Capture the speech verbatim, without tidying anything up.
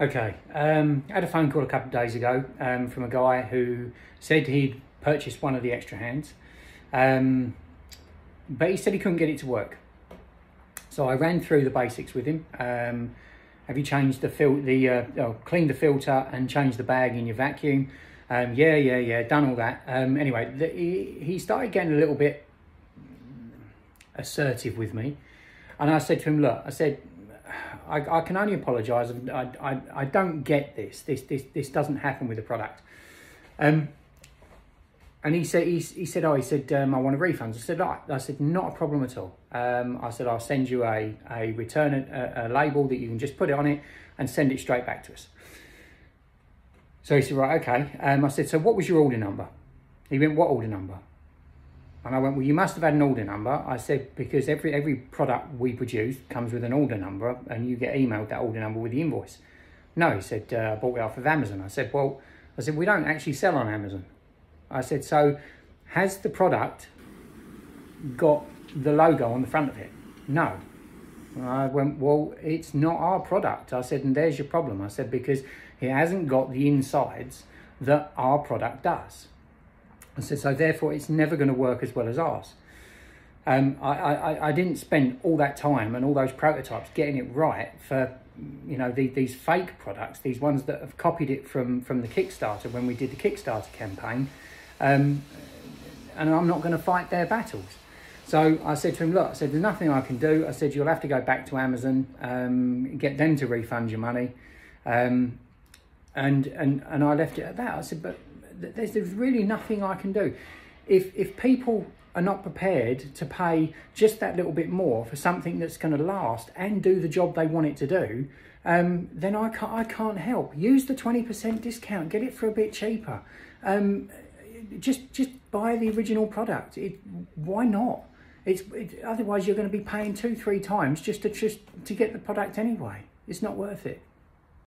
Okay, um, I had a phone call a couple of days ago um, from a guy who said he'd purchased one of the XtraHands, um, but he said he couldn't get it to work. So I ran through the basics with him. Um, have you changed the fil the uh, oh, cleaned the filter and changed the bag in your vacuum? Um, yeah, yeah, yeah, done all that. Um, anyway, the, he, he started getting a little bit assertive with me, and I said to him, look, I said, I, I can only apologise. I, I, I don't get this. This this this doesn't happen with the product. Um, and he said he, he said oh he said um, I want a refund. I said I, I said not a problem at all. Um, I said I'll send you a a return a, a label that you can just put it on it and send it straight back to us. So he said, right, okay. Um, I said, so what was your order number? He went, what order number? And I went, well, you must have had an order number. I said, because every every product we produce comes with an order number, and you get emailed that order number with the invoice. No, he said, uh, I bought it off of Amazon. I said, well, I said, we don't actually sell on Amazon. I said, so has the product got the logo on the front of it? No. And I went, well, it's not our product. I said, and there's your problem. I said, because it hasn't got the insides that our product does. I said, so therefore it's never going to work as well as ours. Um, I, I, I didn't spend all that time and all those prototypes getting it right for, you know, the, these fake products, these ones that have copied it from, from the Kickstarter when we did the Kickstarter campaign. Um, and I'm not going to fight their battles. So I said to him, look, I said, there's nothing I can do. I said, you'll have to go back to Amazon, um, get them to refund your money. Um, and, and, and I left it at that. I said, but There's, there's really nothing I can do. If, if people are not prepared to pay just that little bit more for something that's going to last and do the job they want it to do, um, then I can't, I can't help. Use the twenty percent discount, get it for a bit cheaper. Um, just, just buy the original product. It, why not? It's, it, otherwise you're going to be paying two, three times just to, just to get the product anyway. It's not worth it.